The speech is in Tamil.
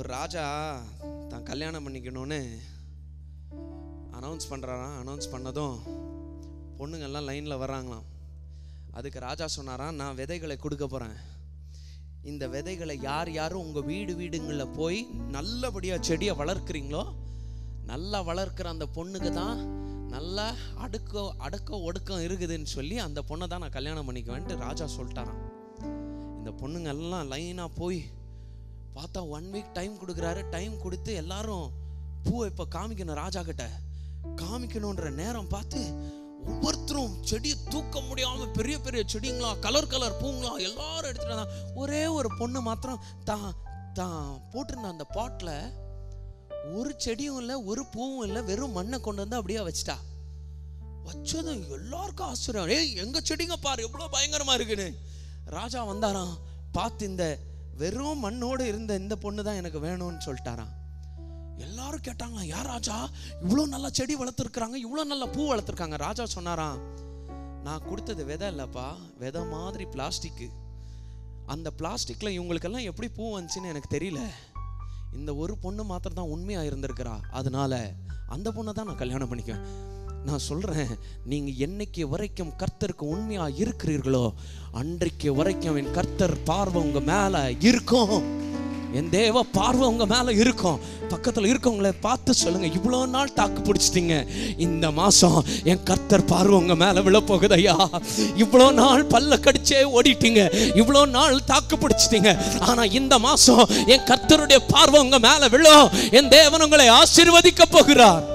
ஒரு ராஜா தான் கல்யாணம் பண்ணிக்கணும்னு அனௌன்ஸ் பண்ணுறாராம். அனௌன்ஸ் பண்ணதும் பொண்ணுங்கள்லாம் லைனில் வர்றாங்களாம். அதுக்கு ராஜா சொன்னாராம், நான் விதைகளை கொடுக்க போகிறேன், இந்த விதைகளை யார் யாரும் உங்கள் வீடு வீடுங்களில் போய் நல்லபடியாக செடியை வளர்க்குறீங்களோ, நல்லா வளர்க்குற அந்த பொண்ணுக்கு தான் நல்லா அடக்கம் இருக்குதுன்னு சொல்லி அந்த பொண்ணை தான் நான் கல்யாணம் பண்ணிக்குவேன்ட்டு ராஜா சொல்லிட்டாரான். இந்த பொண்ணுங்கள்லாம் லைனாக போய் பார்த்தா 1 week டைம் கொடுக்குறாரு. டைம் கொடுத்து எல்லாரும் பூவை இப்போ காமிக்கணும், ராஜா கிட்ட காமிக்கணுன்ற நேரம் பார்த்து ஒவ்வொருத்தரும் செடியை தூக்க முடியாமல் பெரிய பெரிய செடிங்களா, கலர் கலர் பூங்களா எல்லாரும் எடுத்துட்டு வந்தாங்க. ஒரே ஒரு பொண்ணு மாத்திரம் தான் தான் போட்டிருந்த அந்த பாட்டில் ஒரு செடியும் இல்லை, ஒரு பூவும் இல்லை, வெறும் மண்ணை கொண்டு வந்து அப்படியே வச்சுட்டா. வச்சதும் எல்லாருக்கும் ஆச்சரியம், ஏய் எங்கள் செடிங்க பாரு எவ்வளோ பயங்கரமாக இருக்குன்னு. ராஜா வந்தாராம், பார்த்து இந்த வெறும் மண்ணோடு இருந்த இந்த பொண்ணு தான் எனக்கு வேணும்னு சொல்லிட்டாராம். எல்லாரும் கேட்டாங்க, யார் ராஜா இவ்வளோ நல்லா செடி வளர்த்துருக்குறாங்க, இவ்வளோ நல்லா பூ வளர்த்துருக்காங்க. ராஜா சொன்னாராம், நான் கொடுத்தது விதை இல்லைப்பா, விதை மாதிரி பிளாஸ்டிக்கு, அந்த பிளாஸ்டிக்கில் இவங்களுக்கெல்லாம் எப்படி பூ வந்துச்சுன்னு எனக்கு தெரியல, இந்த ஒரு பொண்ணு மாத்திரம் தான் உண்மையாக இருந்திருக்கிறா, அதனால அந்த பொண்ணை தான் நான் கல்யாணம் பண்ணிக்குவேன். நான் சொல்கிறேன், நீங்கள் என்னைக்கு வரைக்கும் கர்த்தருக்கு உண்மையாக இருக்கிறீர்களோ அன்றைக்கு வரைக்கும் என் கர்த்தர் பார்வை உங்கள் மேலே இருக்கும், என் தேவ பார்வை உங்க மேல இருக்கும். பக்கத்துல இருக்கவங்கள பார்த்து சொல்லுங்க, இவ்வளவு நாள் தாக்கு பிடிச்சிட்டீங்க, இந்த மாசம் என் கர்த்தர் பார்வை உங்க மேல விழப்போகுது ஐயா. இவ்வளவு நாள் பல்ல கடிச்சே ஓடிட்டீங்க, இவ்வளவு நாள் தாக்கு பிடிச்சிட்டீங்க, ஆனா இந்த மாசம் என் கர்த்தருடைய பார்வை உங்க மேல விழும், என் தேவன் உங்களை ஆசீர்வதிக்க போகிறார்.